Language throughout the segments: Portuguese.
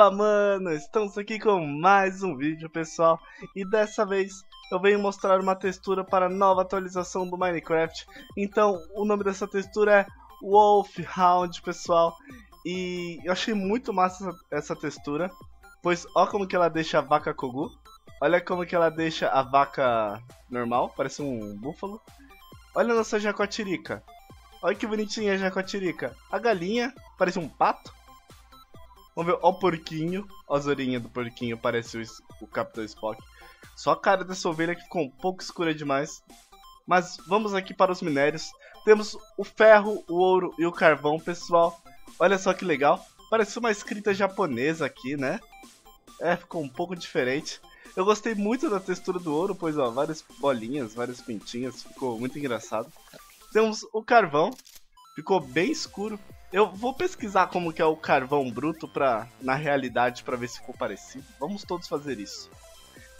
Opa, mano, estamos aqui com mais um vídeo, pessoal, e dessa vez eu venho mostrar uma textura para a nova atualização do Minecraft. Então, o nome dessa textura é Wolfhound, pessoal, e eu achei muito massa essa textura, pois olha como que ela deixa a vaca Kogu, olha como que ela deixa a vaca normal, parece um búfalo, olha a nossa jacotirica, olha que bonitinha a jacotirica, a galinha parece um pato. Vamos ver, ó o porquinho, ó a zorinha do porquinho, parece o Capitão Spock. Só a cara dessa ovelha que ficou um pouco escura demais. Mas vamos aqui para os minérios. Temos o ferro, o ouro e o carvão, pessoal. Olha só que legal. Parece uma escrita japonesa aqui, né? É, ficou um pouco diferente. Eu gostei muito da textura do ouro, pois ó, várias bolinhas, várias pintinhas, ficou muito engraçado. Temos o carvão, ficou bem escuro. Eu vou pesquisar como que é o carvão bruto na realidade para ver se ficou parecido. Vamos todos fazer isso.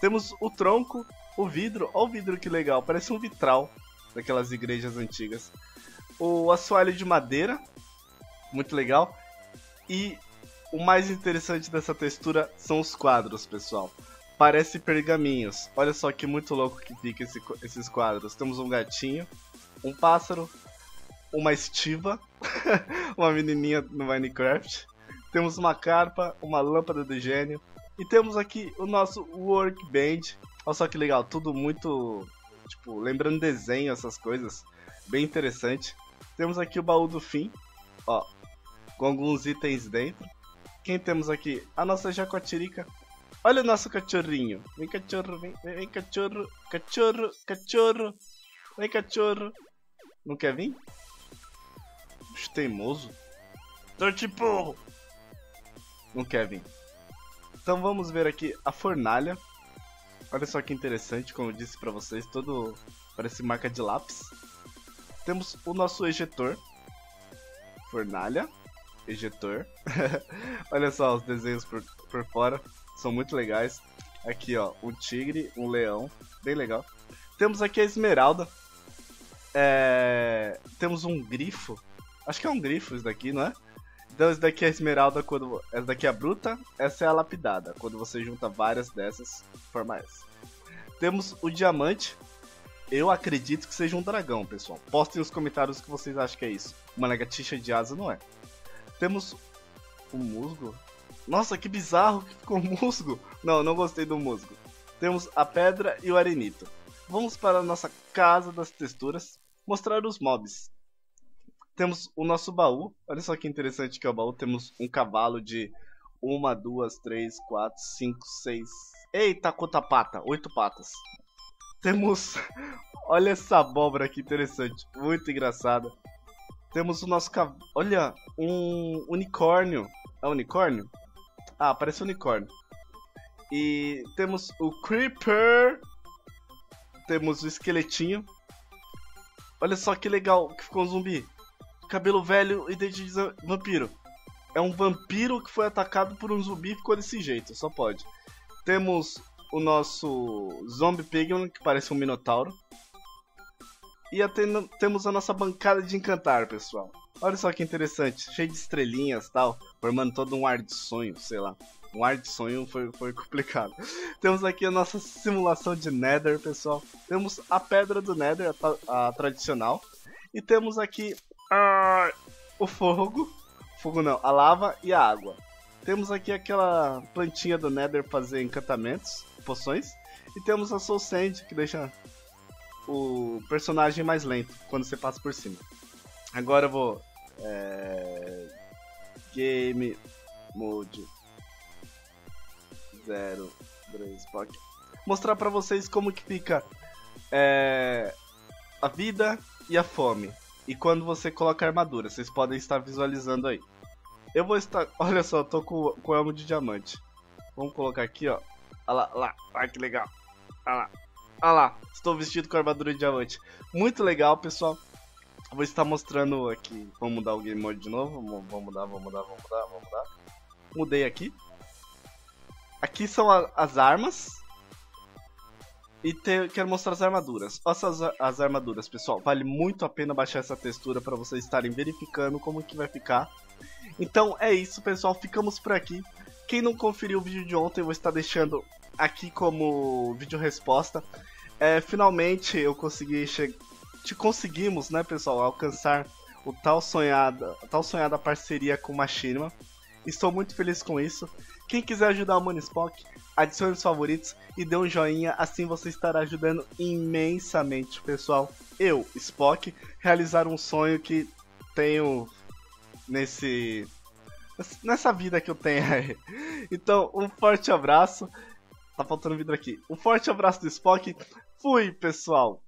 Temos o tronco, o vidro. Olha o vidro que legal, parece um vitral daquelas igrejas antigas. O assoalho de madeira, muito legal. E o mais interessante dessa textura são os quadros, pessoal. Parece pergaminhos. Olha só que muito louco que fica esses quadros. Temos um gatinho, um pássaro, uma estiva, uma menininha no Minecraft, temos uma carpa, uma lâmpada de gênio, e temos aqui o nosso workbench. Olha só que legal, tudo muito, tipo, lembrando desenho, essas coisas, bem interessante. Temos aqui o baú do fim, ó, com alguns itens dentro. Quem temos aqui? A nossa jacotirica. Olha o nosso cachorrinho, vem cachorro, vem cachorro, cachorro, cachorro, vem cachorro. Não quer vir? Bicho teimoso. Tortiporro! Não quer vir. Então vamos ver aqui a fornalha. Olha só que interessante, como eu disse pra vocês, todo parece marca de lápis. Temos o nosso ejetor. Fornalha. Ejetor. Olha só os desenhos por fora. São muito legais. Aqui ó, um tigre, um leão. Bem legal. Temos aqui a esmeralda. Temos um grifo. Acho que é um grifo isso daqui, não é? Então isso daqui é a esmeralda, essa daqui é a bruta, essa é a lapidada. Quando você junta várias dessas, forma essa. Temos o diamante. Eu acredito que seja um dragão, pessoal. Postem nos comentários o que vocês acham que é isso. Uma lagartixa de asa, não é? Temos o musgo. Nossa, que bizarro que ficou o musgo. Não, não gostei do musgo. Temos a pedra e o arenito. Vamos para a nossa casa das texturas, mostrar os mobs. Temos o nosso baú, olha só que interessante que é o baú. Temos um cavalo de 1, 2, 3, 4, 5, 6... Eita, quanta pata! 8 patas. Temos... olha essa abóbora que interessante, muito engraçada. Temos o nosso cavalo... olha, um unicórnio. É unicórnio? Ah, parece unicórnio. E temos o Creeper... temos o esqueletinho. Olha só que legal que ficou um zumbi. Cabelo velho e dente de vampiro. É um vampiro que foi atacado por um zumbi e ficou desse jeito, só pode. Temos o nosso Zombie Pigman, que parece um minotauro. E temos a nossa bancada de encantar, pessoal. Olha só que interessante, cheio de estrelinhas e tal, formando todo um ar de sonho, sei lá. Um ar de sonho foi complicado. Temos aqui a nossa simulação de Nether, pessoal. Temos a pedra do Nether, a tradicional. E temos aqui o fogo. Fogo não, a lava e a água. Temos aqui aquela plantinha do Nether para fazer encantamentos, poções. E temos a Soul Sand, que deixa o personagem mais lento quando você passa por cima. Agora eu vou... Game Mode 0, 3, Spok. Mostrar pra vocês como que fica a vida e a fome. E quando você coloca a armadura, vocês podem estar visualizando aí. Eu vou estar... olha só, eu tô com o elmo de diamante. Vamos colocar aqui, ó. Olha lá, olha lá. Olha que legal. Olha lá. Olha lá. Estou vestido com a armadura de diamante. Muito legal, pessoal. Eu vou estar mostrando aqui. Vamos mudar o game mode de novo. Vamos mudar, vamos mudar, vamos mudar, vamos mudar. Mudei aqui. Aqui são as armas. E quero mostrar as armaduras. Olha as armaduras, pessoal. Vale muito a pena baixar essa textura para vocês estarem verificando como que vai ficar. Então é isso, pessoal. Ficamos por aqui. Quem não conferiu o vídeo de ontem, eu vou estar deixando aqui como vídeo resposta. Finalmente eu consegui conseguimos, né, pessoal, alcançar o tal sonhada parceria com o Machinima. Estou muito feliz com isso. Quem quiser ajudar o Mano Spok, adicione os favoritos e dê um joinha, assim você estará ajudando imensamente, pessoal. Eu, Spok, realizar um sonho que tenho nessa vida que eu tenho aí. Então, um forte abraço. Tá faltando vidro aqui. Um forte abraço do Spok. Fui, pessoal.